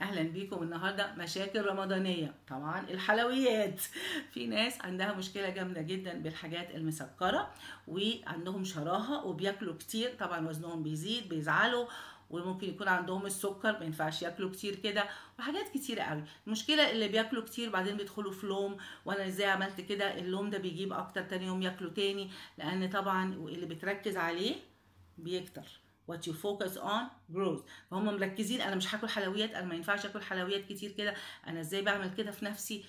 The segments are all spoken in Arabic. اهلا بيكم. النهارده مشاكل رمضانيه، طبعا الحلويات، في ناس عندها مشكله جامده جدا بالحاجات المسكره وعندهم شراهه وبياكلوا كتير، طبعا وزنهم بيزيد بيزعلوا، وممكن يكون عندهم السكر ما ينفعش ياكلوا كتير كده، وحاجات كتيره قوي. المشكله اللي بياكلوا كتير بعدين بيدخلوا في لوم، وانا ازاي عملت كده؟ اللوم ده بيجيب اكتر، تاني يوم ياكلوا تاني، لان طبعا اللي بتركز عليه بيكتر. What you focus on grows. فهم مركزين، انا مش هاكل حلويات، انا ما ينفعش اكل حلويات كتير كده، انا ازاي بعمل كده في نفسي؟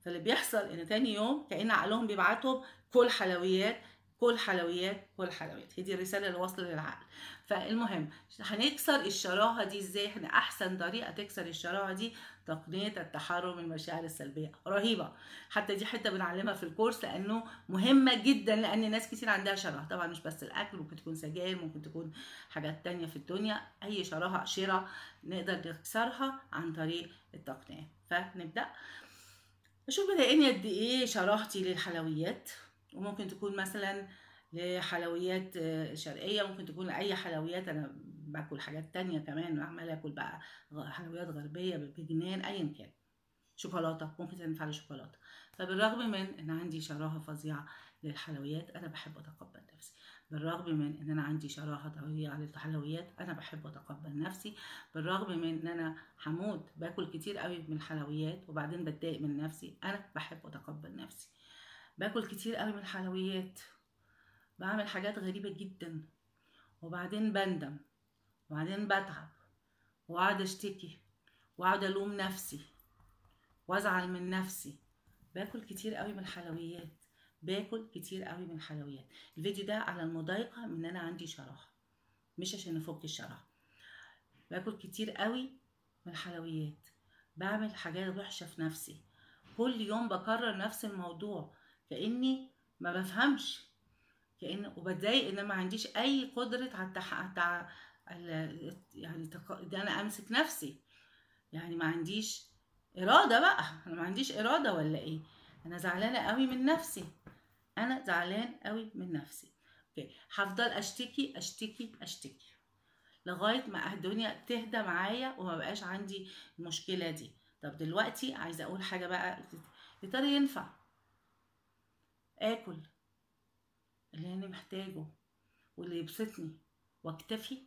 فاللي بيحصل ان تاني يوم كأن عقلهم بيبعتهم كل حلويات كل حلويات كل حلويات. هي دي الرساله اللي واصله للعقل. فالمهم هنكسر الشراهه دي ازاي؟ احنا احسن طريقه تكسر الشراهه دي تقنيه التحرر من المشاعر السلبيه، رهيبه. حتى دي حته بنعلمها في الكورس لانه مهمه جدا، لان ناس كتير عندها شراهه، طبعا مش بس الاكل، ممكن تكون سجاير، ممكن تكون حاجات تانية في الدنيا، اي شراهه شراء نقدر نكسرها عن طريق التقنيه. فنبدا نشوف بلاقيني قد ايه شراهتي للحلويات، وممكن تكون مثلا لحلويات شرقيه، ممكن تكون لاي حلويات، انا باكل حاجات تانية كمان، عماله اكل بقى حلويات غربيه بجنان، ايا كان، شوكولاته ممكن تنفع لشوكولاته. فبالرغم من ان عندي شراهه فظيعه للحلويات انا بحب اتقبل نفسي، بالرغم من ان انا عندي شراهه طبيعيه للحلويات انا بحب اتقبل نفسي، بالرغم من ان انا هموت باكل كتير قوي من الحلويات وبعدين بتضايق من نفسي، انا بحب اتقبل نفسي. باكل كتير قوي من الحلويات، بعمل حاجات غريبه جدا، وبعدين بندم، وبعدين بتعب، واقعد اشتكي، واقعد الوم نفسي، وازعل من نفسي. باكل كتير قوي من الحلويات، باكل كتير قوي من الحلويات. الفيديو ده على المضايقه من ان انا عندي شراهه، مش عشان افك الشراهه. باكل كتير قوي من الحلويات، بعمل حاجات وحشه في نفسي، كل يوم بكرر نفس الموضوع، كأني ما بفهمش، كأن وبتضايق ان ما عنديش اي قدره يعني ده انا امسك نفسي، يعني ما عنديش اراده بقى، انا ما عنديش اراده ولا ايه؟ انا زعلانه قوي من نفسي، انا زعلان قوي من نفسي. اوكي، هفضل اشتكي اشتكي اشتكي لغايه ما الدنيا تهدى معايا وما بقاش عندي المشكله دي. طب دلوقتي عايزه اقول حاجه بقى، يا ترى ينفع اكل اللي انا محتاجه واللي يبسطني واكتفي؟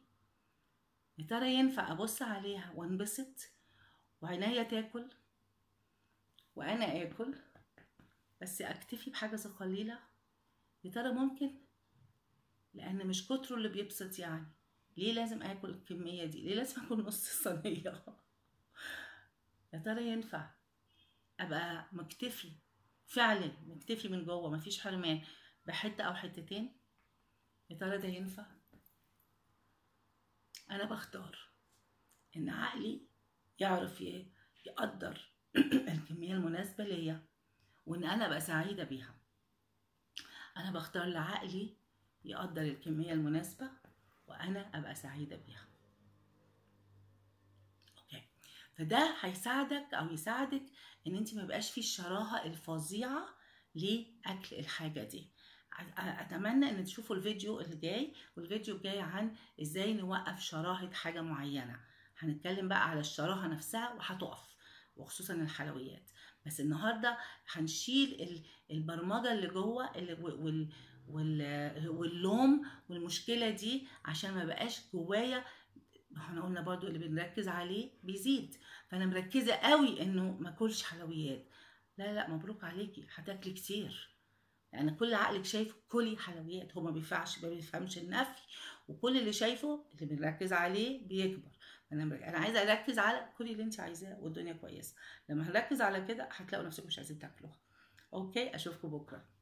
يا ترى ينفع ابص عليها وانبسط وعينيا تاكل وانا اكل بس اكتفي بحاجه قليله؟ يا ترى ممكن؟ لان مش كتره اللي بيبسط، يعني ليه لازم اكل الكميه دي؟ ليه لازم اكل نص الصينيه؟ يا ترى ينفع ابقى مكتفي فعلا، مكتفي من جوه مفيش حرمان بحته او حتتين؟ يا ترى ده ينفع؟ انا بختار ان عقلي يعرف يقدر الكميه المناسبه ليا وان انا ابقى سعيده بيها. انا بختار لعقلي يقدر الكميه المناسبه وانا ابقى سعيده بيها. فده هيساعدك او يساعدك ان انت ما يبقاش في الشراهه الفظيعه لاكل الحاجه دي. اتمنى ان تشوفوا الفيديو اللي جاي، والفيديو الجاي عن ازاي نوقف شراهه حاجه معينه. هنتكلم بقى على الشراهه نفسها وهتقف، وخصوصا الحلويات. بس النهارده هنشيل البرمجه اللي جوه واللوم والمشكله دي، عشان ما بقاش جوايا. احنا قلنا برضو اللي بنركز عليه بيزيد، فانا مركزه قوي انه ما اكلش حلويات. لا لا، مبروك عليكي، هتاكلي كتير، لان كل عقلك شايف كلي حلويات، هو ما بيفهمش النفي، وكل اللي شايفه اللي بنركز عليه بيكبر. انا عايزه اركز على كل اللي انت عايزاه والدنيا كويسه. لما هنركز على كده هتلاقوا نفسكم مش عايزين تاكلوها. اوكي، اشوفكم بكره.